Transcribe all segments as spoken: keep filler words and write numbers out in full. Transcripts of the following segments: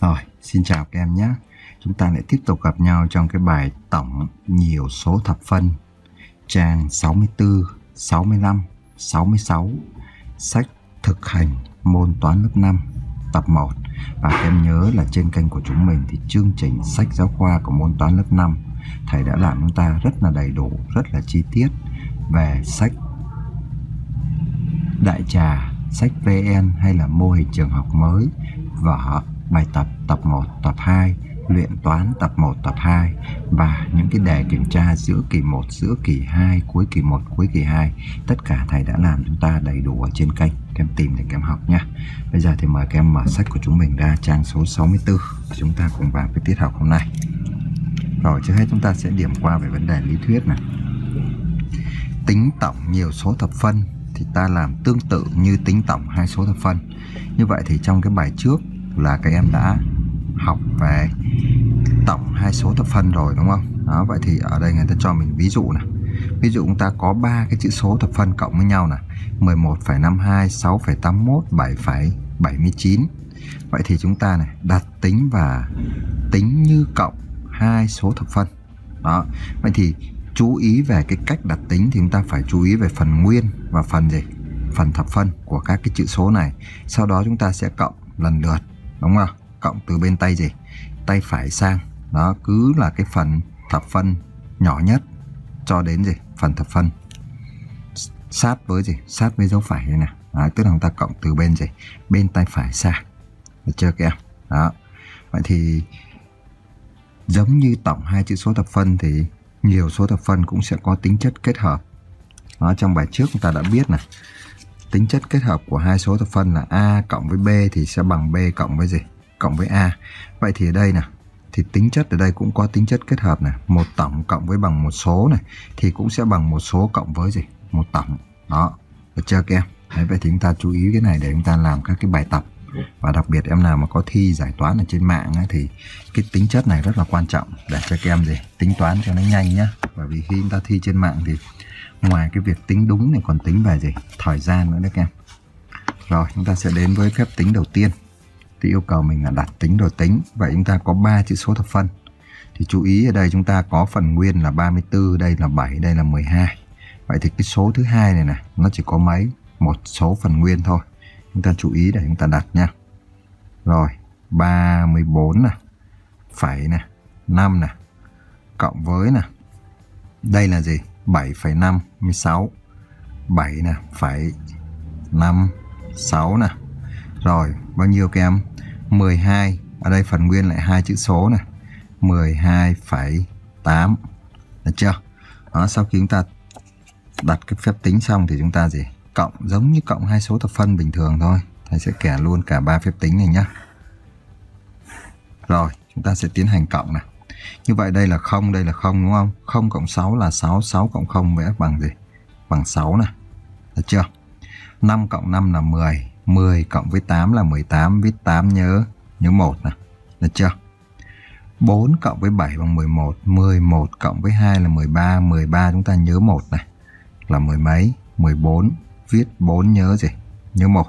Rồi, xin chào các em nhé. Chúng ta lại tiếp tục gặp nhau trong cái bài tổng nhiều số thập phân, trang sáu mươi tư, sáu mươi lăm, sáu mươi sáu, sách thực hành môn toán lớp năm, tập một. Và các em nhớ là trên kênh của chúng mình thì chương trình sách giáo khoa của môn toán lớp năm, thầy đã làm chúng ta rất là đầy đủ, rất là chi tiết về sách đại trà, sách vê en hay là mô hình trường học mới, vở, bài tập tập một, tập hai, luyện toán tập một, tập hai và những cái đề kiểm tra giữa kỳ một, giữa kỳ hai, cuối kỳ một, cuối kỳ hai. Tất cả thầy đã làm chúng ta đầy đủ ở trên kênh. Các em tìm để các em học nha. Bây giờ thì mời các em mở sách của chúng mình ra trang số sáu mươi tư. Chúng ta cùng vào cái tiết học hôm nay. Rồi, trước hết chúng ta sẽ điểm qua về vấn đề lý thuyết này. Tính tổng nhiều số thập phân thì ta làm tương tự như tính tổng hai số thập phân. Như vậy thì trong cái bài trước là các em đã học về tổng hai số thập phân rồi, đúng không? Đó, vậy thì ở đây người ta cho mình ví dụ này. Ví dụ chúng ta có ba cái chữ số thập phân cộng với nhau này, mười một phẩy năm mươi hai, sáu phẩy tám mươi mốt, bảy phẩy bảy mươi chín. Vậy thì chúng ta này đặt tính và tính như cộng hai số thập phân. Đó. Vậy thì chú ý về cái cách đặt tính thì chúng ta phải chú ý về phần nguyên và phần gì? Phần thập phân của các cái chữ số này. Sau đó chúng ta sẽ cộng lần lượt, đúng không? Cộng từ bên tay gì? Tay phải sang. Đó, cứ là cái phần thập phân nhỏ nhất cho đến gì? Phần thập phân sát với gì? Sát với dấu phải này nè. Đó, tức là chúng ta cộng từ bên gì? Bên tay phải sang. Được chưa các em? Đó. Vậy thì giống như tổng hai chữ số thập phân thì nhiều số thập phân cũng sẽ có tính chất kết hợp. Đó, trong bài trước chúng ta đã biết này, tính chất kết hợp của hai số thập phân là A cộng với B thì sẽ bằng B cộng với gì? Cộng với A. Vậy thì ở đây nè, thì tính chất ở đây cũng có tính chất kết hợp này. Một tổng cộng với bằng một số này thì cũng sẽ bằng một số cộng với gì? Một tổng. Đó, được chưa các em? Đấy, vậy thì chúng ta chú ý cái này để chúng ta làm các cái bài tập. Và đặc biệt em nào mà có thi giải toán ở trên mạng ấy, thì cái tính chất này rất là quan trọng để cho các em gì? Tính toán cho nó nhanh nhá. Bởi vì khi chúng ta thi trên mạng thì ngoài cái việc tính đúng này còn tính về gì? Thời gian nữa đấy các em. Rồi, chúng ta sẽ đến với phép tính đầu tiên. Thì yêu cầu mình là đặt tính rồi tính. Vậy chúng ta có ba chữ số thập phân. Thì chú ý ở đây chúng ta có phần nguyên là ba mươi tư, đây là bảy, đây là mười hai. Vậy thì cái số thứ hai này này, nó chỉ có mấy? Một số phần nguyên thôi. Chúng ta chú ý để chúng ta đặt nha. Rồi, ba mươi tư nè, phẩy nè, năm nè, cộng với nè. Đây là gì? bảy phẩy năm mươi sáu, bảy nè, phẩy năm mươi sáu nè. Rồi, bao nhiêu các em? mười hai, ở đây phần nguyên lại hai chữ số này, mười hai phẩy tám. Được chưa? Đó, sau khi chúng ta đặt cái phép tính xong thì chúng ta gì? Cộng giống như cộng hai số thập phân bình thường thôi. Thầy sẽ kẻ luôn cả ba phép tính này nhé. Rồi, chúng ta sẽ tiến hành cộng này. Như vậy đây là không, đây là không, đúng không? không cộng sáu là sáu, sáu cộng không vẽ bằng gì? Bằng sáu này. Được chưa? năm cộng năm là mười, mười cộng với tám là mười tám, viết tám nhớ nhớ một này. Được chưa? bốn cộng với bảy bằng mười một, mười một cộng với hai là mười ba, mười ba chúng ta nhớ một này là mười mấy, mười bốn viết bốn nhớ gì? Nhớ một.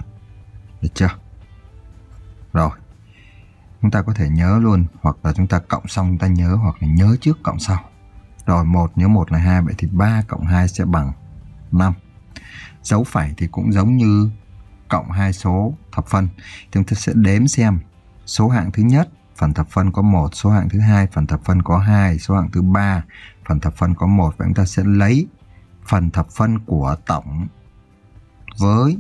Được chưa? Rồi, chúng ta có thể nhớ luôn, hoặc là chúng ta cộng xong chúng ta nhớ, hoặc là nhớ trước cộng sau. Rồi, một nhớ một là hai, vậy thì ba cộng hai sẽ bằng năm. Dấu phẩy thì cũng giống như cộng hai số thập phân. Thì chúng ta sẽ đếm xem số hạng thứ nhất phần thập phân có một, số hạng thứ hai phần thập phân có hai, số hạng thứ ba phần thập phân có một. Vậy chúng ta sẽ lấy phần thập phân của tổng với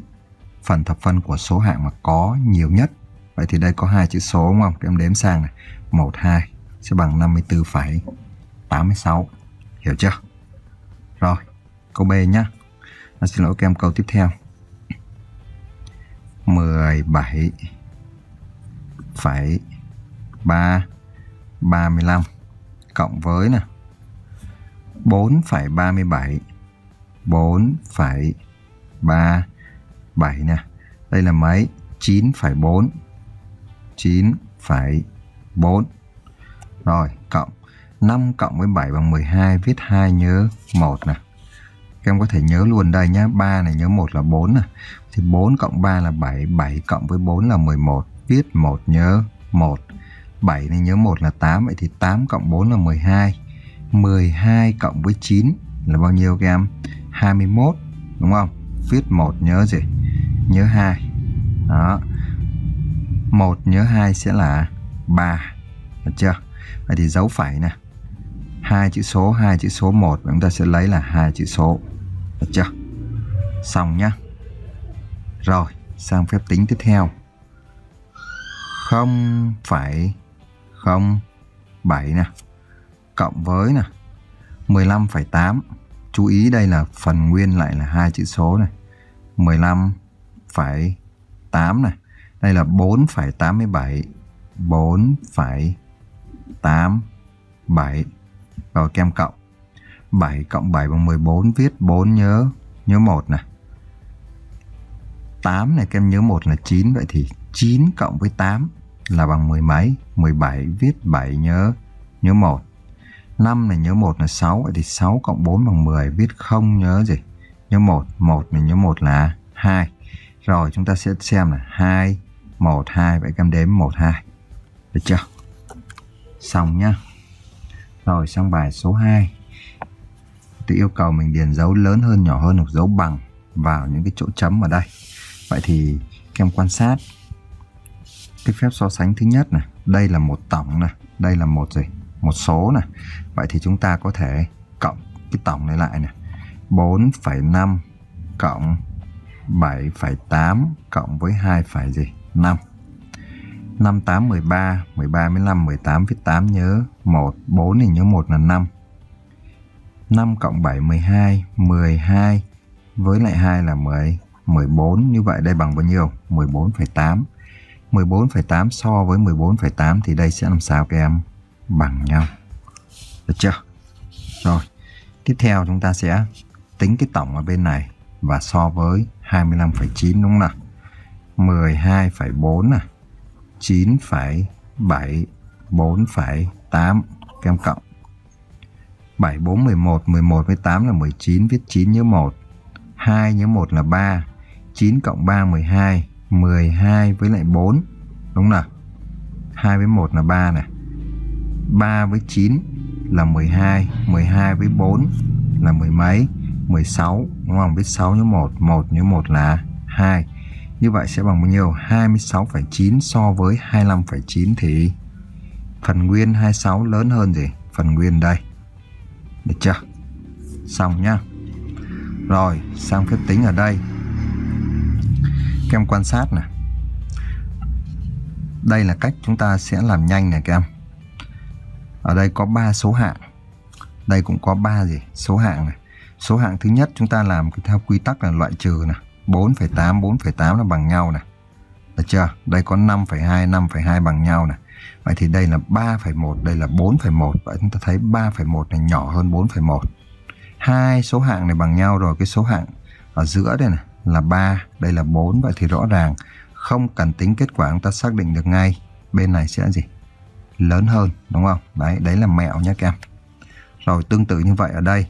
phần thập phân của số hạng mà có nhiều nhất. Vậy thì đây có hai chữ số, đúng không? Các em đếm sang này, một, hai sẽ bằng năm mươi tư phẩy tám mươi sáu. Hiểu chưa? Rồi, câu B nhé. À, xin lỗi các em, câu tiếp theo. mười bảy phẩy ba ba mươi lăm cộng với nè bốn phẩy ba mươi bảy, bốn phẩy ba mươi bảy nè. Đây là mấy? chín phẩy bốn, chín phẩy bốn. Rồi, cộng năm cộng với bảy bằng mười hai, viết hai nhớ một nè. Các em có thể nhớ luôn đây nhé, ba này nhớ một là bốn nè. Thì bốn cộng ba là bảy, bảy cộng với bốn là mười một, viết một nhớ một. bảy này nhớ một là tám, vậy thì tám cộng bốn là mười hai. mười hai cộng với chín là bao nhiêu các em? hai mươi mốt, đúng không? Viết một nhớ gì? Nhớ hai. Đó. một nhớ hai sẽ là ba. Được chưa? Vậy thì dấu phẩy nè. Hai chữ số, hai chữ số một chúng ta sẽ lấy là hai chữ số. Được chưa? Xong nhá. Rồi, sang phép tính tiếp theo. không phẩy không bảy nè, cộng với nè mười lăm phẩy tám. Chú ý đây là phần nguyên lại là hai chữ số này. mười lăm phẩy tám này. Đây là bốn phẩy tám mươi bảy. bốn phẩy tám mươi bảy. Rồi kem cộng. bảy cộng bảy bằng mười bốn, viết bốn nhớ nhớ một này. tám này kem nhớ một là chín, vậy thì chín cộng với tám là bằng mười mấy, mười bảy, viết bảy nhớ nhớ một. năm này nhớ một là sáu, vậy thì sáu cộng bốn bằng mười, viết không nhớ gì? Nhớ một. một này nhớ một là hai. Rồi chúng ta sẽ xem là hai, một, hai, vậy các em đếm một, hai. Được chưa? Xong nhá. Rồi sang bài số hai. Tự yêu cầu mình điền dấu lớn hơn, nhỏ hơn hoặc dấu bằng vào những cái chỗ chấm ở đây. Vậy thì các em quan sát cái phép so sánh thứ nhất này, đây là một tổng này, đây là một gì? Một số này. Vậy thì chúng ta có thể cộng cái tổng này lại này. bốn phẩy năm cộng bảy phẩy tám cộng với hai phẩy gì? năm. năm, tám, mười ba, mười ba, mười lăm, mười tám, viết tám nhớ một, bốn này nhớ một là năm. năm cộng bảy, mười hai, mười hai với lại hai là mười, mười bốn, như vậy đây bằng bao nhiêu? mười bốn phẩy tám. mười bốn phẩy tám so với mười bốn phẩy tám thì đây sẽ làm sao các em? Bằng nhau. Được chưa? Rồi, tiếp theo chúng ta sẽ tính cái tổng ở bên này và so với hai mươi lăm phẩy chín, đúng không nào? mười hai phẩy bốn này, chín phẩy bảy, bốn phẩy tám, các em cộng. bảy, bốn, mười một, mười một với tám là mười chín, viết chín nhớ một. hai nhớ một là ba. chín cộng ba, mười hai. mười hai với lại bốn, đúng nào? hai với một là ba này. ba với chín là mười hai. mười hai với bốn là mười mấy? mười sáu, đúng không? Viết sáu nhớ một. một nhớ một là hai. Như vậy sẽ bằng bao nhiêu? hai mươi sáu phẩy chín so với hai mươi lăm phẩy chín thì phần nguyên hai mươi sáu lớn hơn gì? Phần nguyên đây. Được chưa? Xong nhá. Rồi, sang phép tính ở đây. Các em quan sát này. Đây là cách chúng ta sẽ làm nhanh này các em. Ở đây có ba số hạng. Đây cũng có ba gì? Số hạng này. Số hạng thứ nhất chúng ta làm theo quy tắc là loại trừ này. bốn phẩy tám, bốn phẩy tám là bằng nhau này. Được chưa? Đây có năm phẩy hai, năm phẩy hai bằng nhau này. Vậy thì đây là ba phẩy một, đây là bốn phẩy một. Vậy chúng ta thấy ba phẩy một này nhỏ hơn bốn phẩy một. Hai số hạng này bằng nhau rồi, cái số hạng ở giữa đây này là ba, đây là bốn. Vậy thì rõ ràng không cần tính kết quả, chúng ta xác định được ngay bên này sẽ gì? Lớn hơn, đúng không? Đấy, đấy là mẹo nhé các em. Rồi tương tự như vậy ở đây.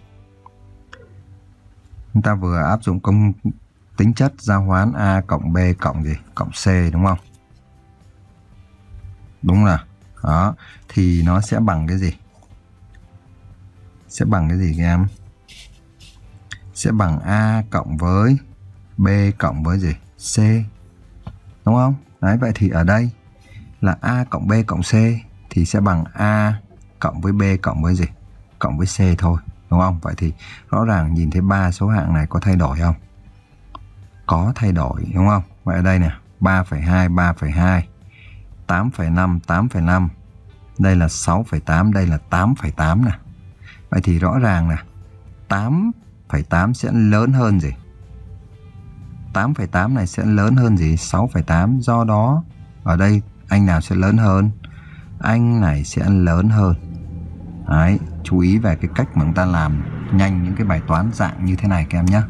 Chúng ta vừa áp dụng công tính chất giao hoán A cộng B cộng gì? Cộng C, đúng không? Đúng là đó. Thì nó sẽ bằng cái gì? Sẽ bằng cái gì các em? Sẽ bằng A cộng với B cộng với gì? C, đúng không? Đấy, vậy thì ở đây là A cộng B cộng C thì sẽ bằng A cộng với B cộng với gì? Cộng với C thôi, đúng không? Vậy thì rõ ràng nhìn thấy ba số hạng này có thay đổi không? Có thay đổi, đúng không? Vậy ở đây nè, ba phẩy hai, ba phẩy hai, tám phẩy năm, tám phẩy năm, đây là sáu phẩy tám, đây là tám phẩy tám nè. Vậy thì rõ ràng là tám phẩy tám sẽ lớn hơn gì? tám phẩy tám này sẽ lớn hơn gì? sáu phẩy tám. Do đó ở đây anh nào sẽ lớn hơn? Anh này sẽ lớn hơn. Đấy, chú ý về cái cách mà chúng ta làm nhanh những cái bài toán dạng như thế này các em nhé.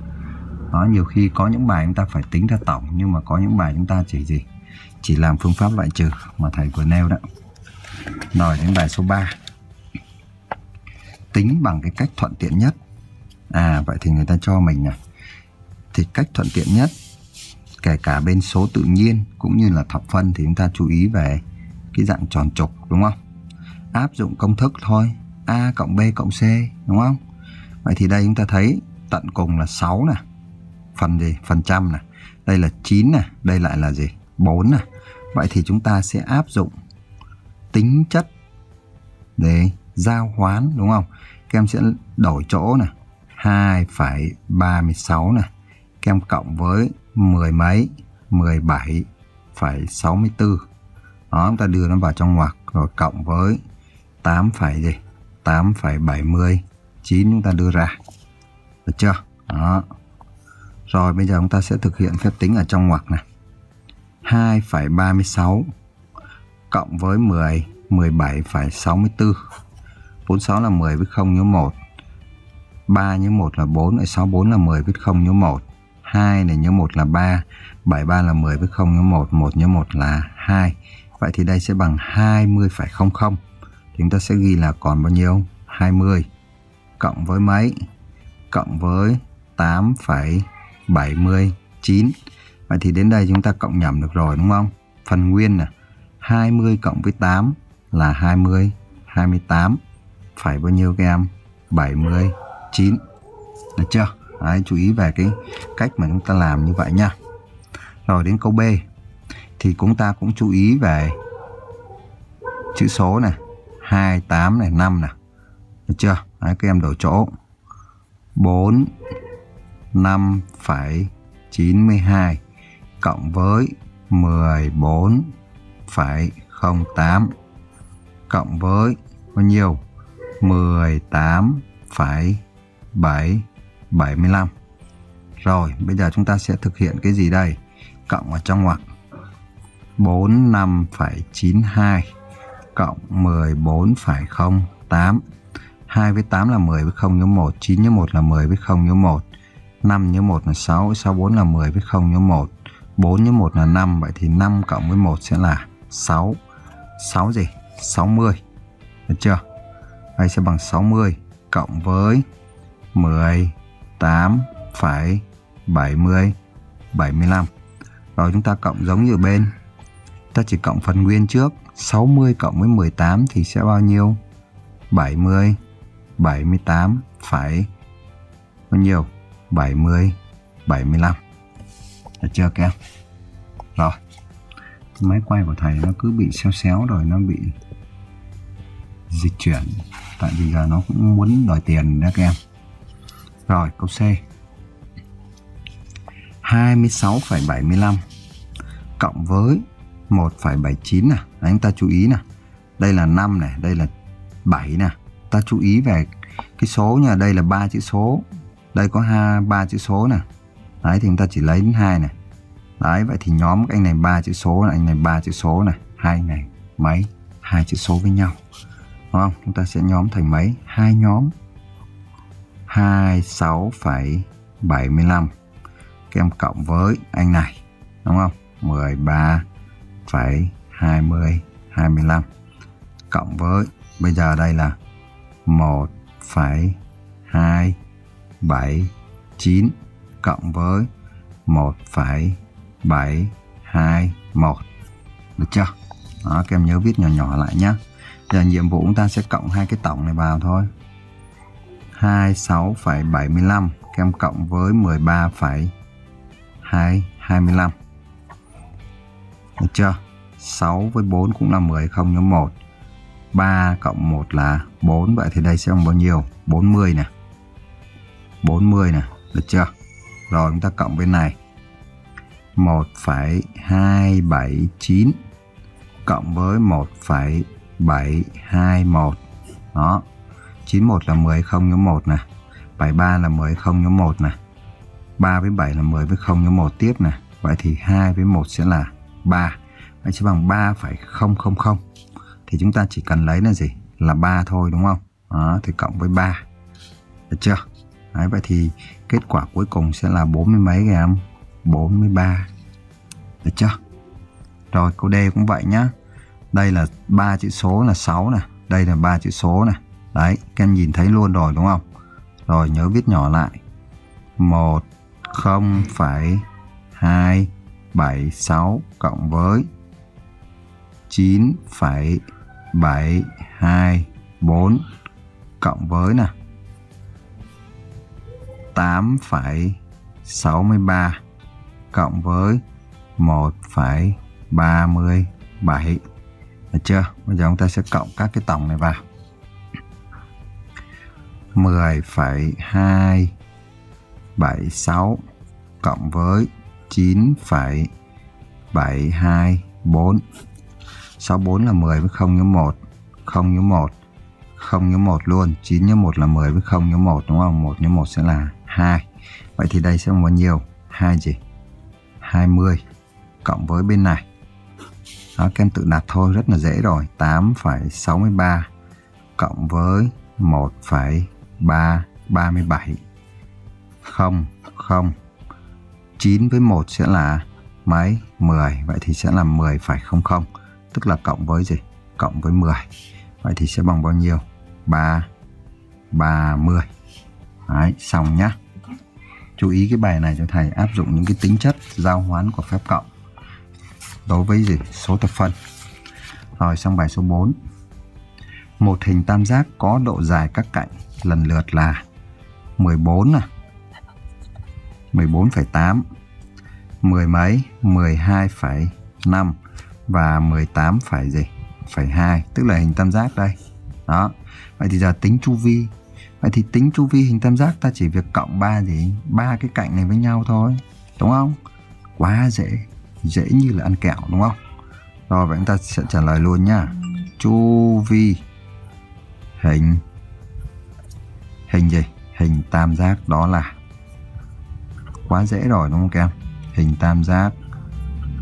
Đó, nhiều khi có những bài chúng ta phải tính ra tổng, nhưng mà có những bài chúng ta chỉ gì? Chỉ làm phương pháp loại trừ mà thầy vừa nêu đó. Rồi đến bài số ba. Tính bằng cái cách thuận tiện nhất. À, vậy thì người ta cho mình này. Thì cách thuận tiện nhất, kể cả bên số tự nhiên cũng như là thập phân, thì chúng ta chú ý về cái dạng tròn trục, đúng không? Áp dụng công thức thôi, A cộng B cộng C, đúng không? Vậy thì đây chúng ta thấy tận cùng là sáu này, phần gì? Phần trăm này, đây là chín này, đây lại là gì? bốn này. Vậy thì chúng ta sẽ áp dụng tính chất để giao hoán, đúng không? Các em sẽ đổi chỗ này, hai phẩy ba mươi sáu này, các em cộng với mười mấy, mười bảy phẩy sáu mươi tư. Đó, chúng ta đưa nó vào trong ngoặc rồi cộng với tám phẩy gì? tám phẩy bảy mươi chín chúng ta đưa ra. Được chưa? Đó. Rồi bây giờ chúng ta sẽ thực hiện phép tính ở trong ngoặc này. hai phẩy ba mươi sáu cộng với mười, mười bảy phẩy sáu mươi tư. bốn mươi sáu là mười với không nhớ một. ba nhớ một là bốn, sáu mươi bốn là mười với không nhớ một. hai này nhớ một là ba, bảy mươi ba là mười với không nhớ một, một nhớ một là hai. Vậy thì đây sẽ bằng hai mươi phẩy không không. Chúng ta sẽ ghi là còn bao nhiêu? hai mươi cộng với mấy? Cộng với tám phẩy bảy mươi chín. Vậy thì đến đây chúng ta cộng nhẩm được rồi, đúng không? Phần nguyên nè, hai mươi cộng với tám là hai mươi, hai mươi tám phải bao nhiêu các em? bảy mươi chín. Được chưa? Đấy, chú ý về cái cách mà chúng ta làm như vậy nha. Rồi đến câu B thì chúng ta cũng chú ý về chữ số này, hai mươi tám này, năm này. Được chưa? Đấy, các em đổi chỗ. bốn năm phẩy chín mươi hai cộng với mười bốn phẩy không tám cộng với bao nhiêu? mười tám phẩy bảy bảy mươi lăm. Rồi, bây giờ chúng ta sẽ thực hiện cái gì đây? Cộng vào trong ngoặc. bốn mươi lăm phẩy chín hai cộng mười bốn phẩy không tám. hai với tám là mười với không nhớ một, chín nhớ một là mười với không nhớ một, năm nhớ một là sáu, sáu mươi bốn là mười với không nhớ một, bốn nhớ một là năm, vậy thì năm cộng với một sẽ là sáu. sáu gì? sáu mươi. Được chưa? Đây sẽ bằng sáu mươi cộng với mười tám phẩy bảy mươi bảy mươi lăm. Rồi chúng ta cộng giống như bên. Ta chỉ cộng phần nguyên trước, sáu mươi cộng với mười tám thì sẽ bao nhiêu? bảy mươi. bảy mươi tám phải bao nhiêu? bảy mươi bảy mươi lăm. Được chưa các em? Rồi. Máy quay của thầy nó cứ bị xéo xéo rồi nó bị dịch chuyển, tại vì giờ nó cũng muốn đòi tiền đó các em. Rồi câu C. hai mươi sáu phẩy bảy mươi lăm cộng với một phẩy bảy mươi chín này. Đấy, chúng ta chú ý nè. Đây là năm này, đây là bảy nè. Ta chú ý về cái số nha, đây là ba chữ số. Đây có hai ba chữ số nè. Đấy thì chúng ta chỉ lấy đến hai này. Đấy, vậy thì nhóm cái anh này ba chữ số này, anh này ba chữ số này, hai này mấy? Hai chữ số với nhau. Đúng không? Chúng ta sẽ nhóm thành mấy? Hai nhóm. hai mươi sáu phẩy bảy mươi lăm các em cộng với anh này, đúng không? mười ba phẩy hai mươi hai mươi lăm cộng với bây giờ đây là một phẩy hai bảy chín cộng với một phẩy bảy hai mốt. Được chưa? Đó, các em nhớ viết nhỏ nhỏ lại nhé. Giờ nhiệm vụ chúng ta sẽ cộng hai cái tổng này vào thôi. hai mươi sáu phẩy bảy mươi lăm các em cộng với mười ba phẩy hai hai mươi lăm. Được chưa? sáu với bốn cũng là mười, không nhớ một. ba cộng một là bốn, vậy thì đây sẽ bằng bao nhiêu? bốn mươi nè. bốn mươi nè, được chưa? Rồi chúng ta cộng bên này. một phẩy hai bảy chín cộng với một phẩy bảy hai mốt. Đó. chín mươi mốt là mười không nhớ một nè. bảy mươi ba là mười không nhớ một nè. ba với bảy là mười với không nhớ một tiếp nè. Vậy thì hai với một sẽ là ba. Vậy sẽ bằng ba phẩy không không không. Thì chúng ta chỉ cần lấy là gì? Là ba thôi, đúng không? Đó, thì cộng với ba. Được chưa? Đấy, vậy thì kết quả cuối cùng sẽ là bốn mươi mấy em? bốn mươi ba. Được chưa? Rồi câu D cũng vậy nhá. Đây là ba chữ số là sáu nè. Đây là ba chữ số nè. Đấy, các em nhìn thấy luôn rồi đúng không? Rồi nhớ viết nhỏ lại. một phẩy không hai bảy sáu cộng với chín phẩy bảy hai bốn cộng với nè tám phẩy sáu ba cộng với một phẩy ba mươi bảy. Được chưa? Bây giờ chúng ta sẽ cộng các cái tổng này vào. mười phẩy hai bảy sáu cộng với chín phẩy bảy hai bốn. sáu mươi bốn là mười với không nhớ một, không nhớ một, không nhớ một luôn. chín nhớ một là mười với không nhớ một, đúng không? một nhớ một sẽ là hai. Vậy thì đây sẽ là bao nhiêu? hai gì? hai mươi cộng với bên này. Đó, các em tự đặt thôi, rất là dễ rồi. tám phẩy sáu ba cộng với một phẩy ba ba bảy. không, không. chín với một sẽ là mấy? mười. Vậy thì sẽ là mười phẩy không không. Tức là cộng với gì? Cộng với mười. Vậy thì sẽ bằng bao nhiêu? ba, ba mươi. Đấy, xong nhá. Chú ý cái bài này cho thầy áp dụng những cái tính chất giao hoán của phép cộng đối với gì? Số thập phân. Rồi xong bài số bốn. Một hình tam giác có độ dài các cạnh lần lượt là mười bốn à, mười bốn phẩy tám, mười mấy, mười hai phẩy năm và mười tám phẩy gì? Phẩy hai, tức là hình tam giác đây. Đó. Vậy thì giờ tính chu vi. Vậy thì tính chu vi hình tam giác ta chỉ việc cộng ba gì? Ba cái cạnh này với nhau thôi, đúng không? Quá dễ, dễ như là ăn kẹo, đúng không? Rồi vậy chúng ta sẽ trả lời luôn nhá. Chu vi hình hình gì? Hình tam giác đó là, quá dễ rồi đúng không các em? Hình tam giác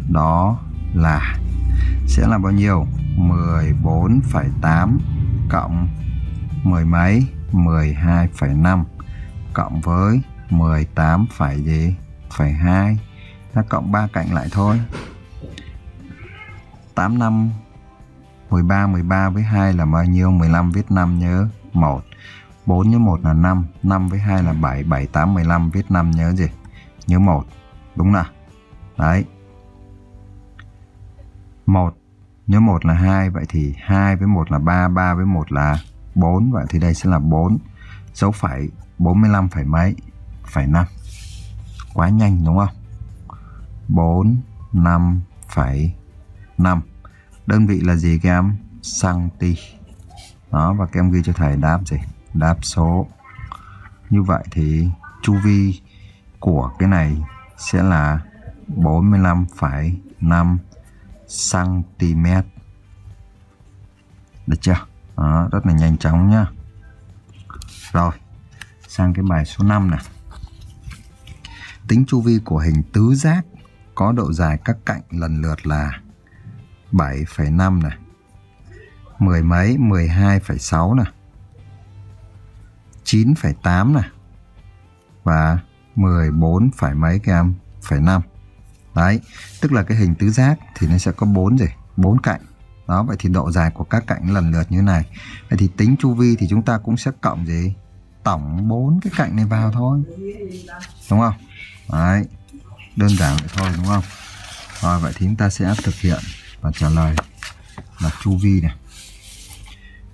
đó là sẽ là bao nhiêu? mười bốn phẩy tám cộng mười mấy, mười hai phẩy năm cộng với mười tám phẩy gì? Phẩy hai. Ta cộng ba cạnh lại thôi. tám, năm, mười ba, mười ba với hai là bao nhiêu? mười lăm, viết năm nhớ một. bốn nhớ một là năm, năm với hai là bảy, bảy, tám, mười lăm, viết năm nhớ gì? Nhớ một, đúng nào? Đấy. một nhớ một là hai, vậy thì hai với một là ba, ba với một là bốn, vậy thì đây sẽ là bốn. Dấu phẩy bốn mươi lăm phẩy mấy? Phẩy năm. Quá nhanh đúng không? bốn mươi lăm phẩy năm. Đơn vị là gì các em? Santi. Đó, và các em ghi cho thầy đáp gì? Đáp số. Như vậy thì chu vi của cái này sẽ là bốn mươi lăm phẩy năm xăng-ti-mét. Được chưa? Đó, rất là nhanh chóng nhá. Rồi, sang cái bài số năm này. Tính chu vi của hình tứ giác có độ dài các cạnh lần lượt là bảy phẩy năm này, mười mấy, mười hai phẩy sáu này, chín phẩy tám này và mười bốn phải mấy các em? Phẩy năm. Đấy, tức là cái hình tứ giác thì nó sẽ có bốn gì? bốn cạnh. Đó, vậy thì độ dài của các cạnh lần lượt như này. Vậy thì tính chu vi thì chúng ta cũng sẽ cộng gì? Tổng bốn cái cạnh này vào thôi, đúng không? Đấy, đơn giản vậy thôi đúng không? Rồi, vậy thì chúng ta sẽ thực hiện và trả lời là chu vi này.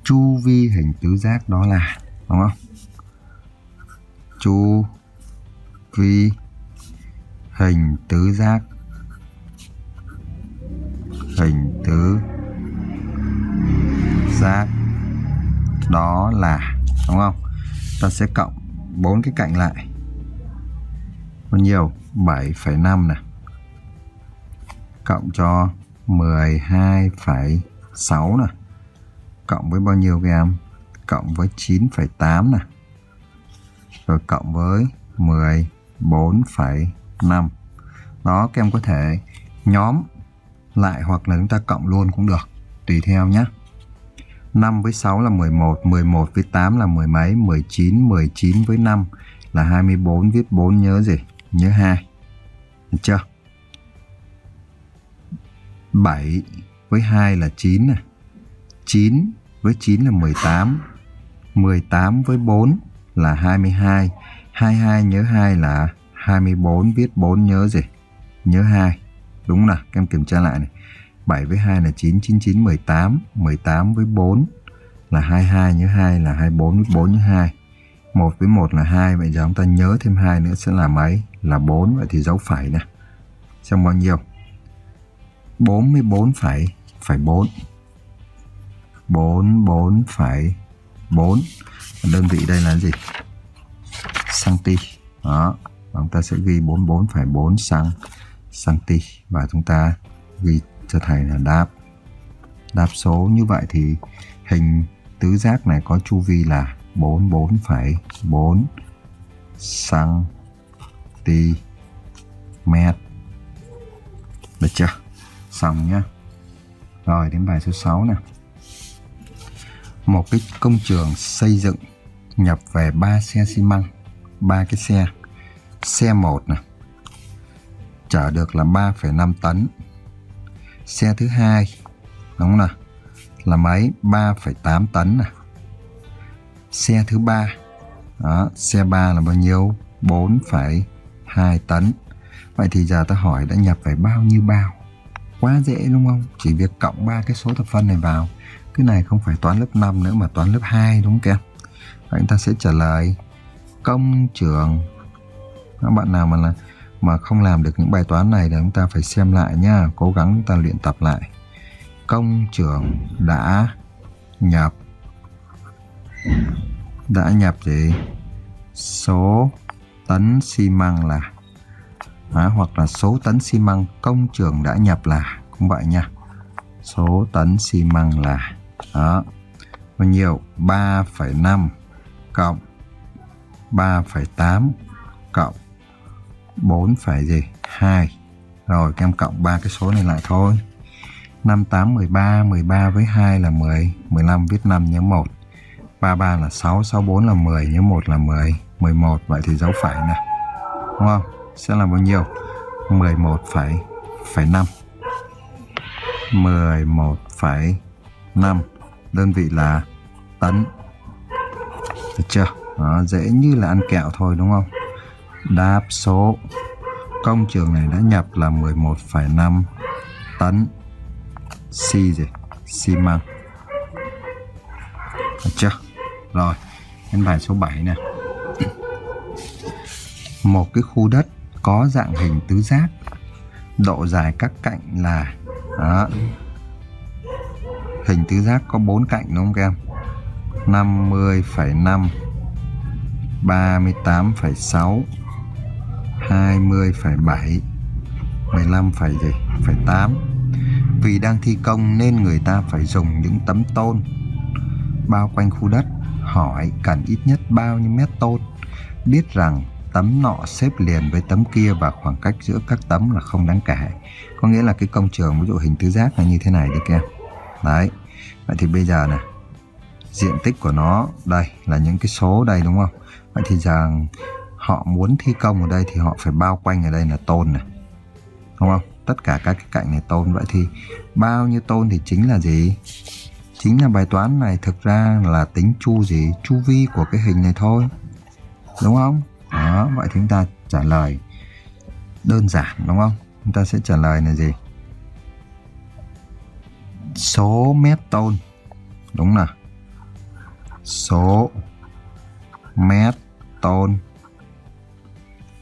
Chu vi hình tứ giác đó là, đúng không? Chu vi hình tứ giác hình tứ giác đó là, đúng không? Ta sẽ cộng bốn cái cạnh lại. Bao nhiêu? bảy phẩy năm này cộng cho mười hai phẩy sáu này cộng với bao nhiêu các em? Cộng với chín phẩy tám này, rồi cộng với mười bốn phẩy năm. Đó, các em có thể nhóm lại hoặc là chúng ta cộng luôn cũng được, tùy theo nhé. năm với sáu là mười một, mười một với tám là mười mấy, mười chín, mười chín với năm là hai mươi bốn, viết bốn nhớ gì? Nhớ hai. Được chưa? bảy với hai là chín này, chín với chín là mười tám, mười tám với bốn là hai mươi hai, hai mươi hai nhớ hai là hai mươi bốn, viết bốn nhớ gì? Nhớ hai. Đúng là các em kiểm tra lại này. bảy với hai là chín, chín, chín, mười tám, mười tám với bốn là hai mươi hai nhớ hai là hai mươi bốn, với bốn nhớ hai, một với một là hai, vậy giờ chúng ta nhớ thêm hai nữa sẽ là mấy? Là bốn, vậy thì dấu phẩy nè. Xong bao nhiêu? bốn mươi bốn phẩy, phẩy bốn. bốn mươi bốn phẩy bốn. Đơn vị đây là gì? Santi. Đó, và chúng ta sẽ ghi bốn mươi bốn phẩy bốn sang santi và chúng ta ghi cho thầy là đáp. Đáp số như vậy thì hình tứ giác này có chu vi là bốn mươi bốn phẩy bốn cm. Được chưa? Xong nhá. Rồi đến bài số sáu nè. Một cái công trường xây dựng nhập về ba xe xi măng, ba cái xe. Xe một nè, chở được là ba phẩy năm tấn. Xe thứ hai đúng không nào? Là mấy? ba phẩy tám tấn nè. Xe thứ ba, đó, xe ba là bao nhiêu? bốn phẩy hai tấn. Vậy thì giờ ta hỏi đã nhập về bao nhiêu bao? Quá dễ đúng không? Chỉ việc cộng ba cái số thập phân này vào. Cái này không phải toán lớp năm nữa mà toán lớp hai đúng không các em? Vậy chúng ta sẽ trả lời công trường. Các bạn nào mà là mà không làm được những bài toán này là chúng ta phải xem lại nha, cố gắng chúng ta luyện tập lại. Công trường đã nhập đã nhập gì? Số tấn xi măng là à, hoặc là số tấn xi măng công trường đã nhập là cũng vậy nha. Số tấn xi măng là đó. Bao nhiêu? ba phẩy năm cộng ba phẩy tám cộng bốn phẩy gì? hai. Rồi các em cộng ba cái số này lại thôi. năm, tám, mười ba, mười ba với hai là mười, mười lăm viết năm nhớ một, ba mươi ba là sáu, sáu mươi bốn là mười, nhớ một là mười, mười một, vậy thì dấu phẩy nè. Đúng không? Sẽ là bao nhiêu? mười một phẩy năm. mười một phẩy năm. Đơn vị là tấn. Được chưa? Đó, dễ như là ăn kẹo thôi đúng không? Đáp số công trường này đã nhập là mười một phẩy năm tấn xi gì? Xi măng. Được chưa? Rồi, đến bài số bảy nè. Một cái khu đất có dạng hình tứ giác, độ dài các cạnh là đó. Hình tứ giác có bốn cạnh đúng không các em? năm mươi phẩy năm, ba mươi tám phẩy sáu, hai mươi phẩy bảy, mười lăm phẩy tám. Vì đang thi công nên người ta phải dùng những tấm tôn bao quanh khu đất. Hỏi cần ít nhất bao nhiêu mét tôn? Biết rằng tấm nọ xếp liền với tấm kia và khoảng cách giữa các tấm là không đáng kể. Có nghĩa là cái công trường ví dụ hình tứ giác là như thế này đi các em. Đấy. Vậy thì bây giờ nè, diện tích của nó đây là những cái số đây đúng không? Vậy thì giờ họ muốn thi công ở đây thì họ phải bao quanh ở đây là tôn này. Đúng không? Tất cả các cái cạnh này tôn. Vậy thì bao nhiêu tôn thì chính là gì? Chính là bài toán này thực ra là tính chu gì? Chu vi của cái hình này thôi. Đúng không? Đó, vậy chúng ta trả lời đơn giản đúng không? Chúng ta sẽ trả lời là gì? Số mét tôn. Đúng nào? Số mét tôn.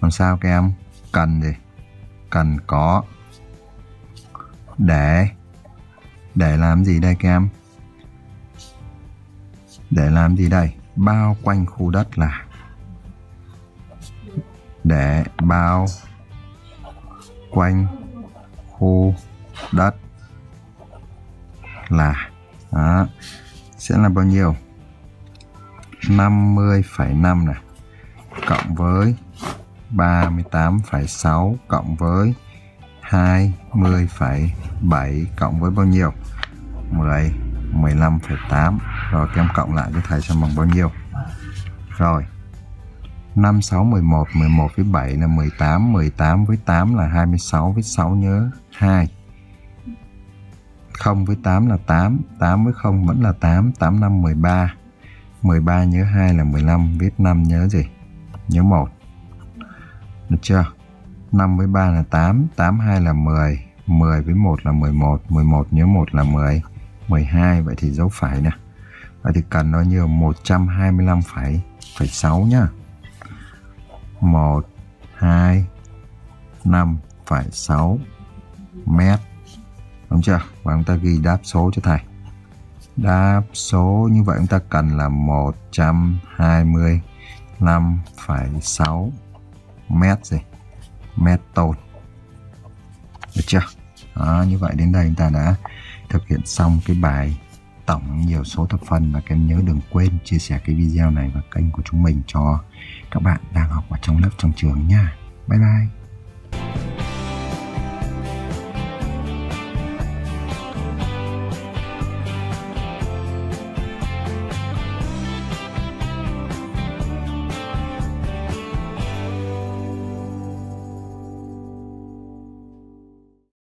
Làm sao các em? Cần gì? Cần có. Để. Để làm gì đây các em? Để làm gì đây? Bao quanh khu đất là. Để bao quanh khu đất là. Đó. Sẽ là bao nhiêu? năm mươi phẩy năm này cộng với ba mươi tám phẩy sáu cộng với hai mươi phẩy bảy cộng với bao nhiêu? mười lăm phẩy tám. Rồi các em cộng lại cho thầy xem bằng bao nhiêu. Rồi năm, sáu, mười một, mười một với bảy là mười tám, mười tám với tám là hai mươi sáu, với sáu nhớ hai, không với tám là tám, tám với không vẫn là tám, tám, năm, mười ba, mười ba nhớ hai là mười lăm, viết năm nhớ gì? Nhớ một. Được chưa? năm với ba là tám, tám, hai là mười, mười với một là mười một, mười một nhớ một là mười, mười hai vậy thì dấu phẩy nè. Vậy thì cần bao nhiêu? một trăm hai mươi lăm phẩy sáu nhá. một trăm hai mươi lăm phẩy sáu mét. Đúng chưa? Và chúng ta ghi đáp số cho thầy. Đáp số như vậy chúng ta cần là một trăm hai mươi lăm phẩy sáu mét gì? Mét tôn. Được chưa? Đó, như vậy đến đây chúng ta đã thực hiện xong cái bài tổng nhiều số thập phân. Và các em nhớ đừng quên chia sẻ cái video này và kênh của chúng mình cho các bạn đang học ở trong lớp trong trường nha. Bye bye.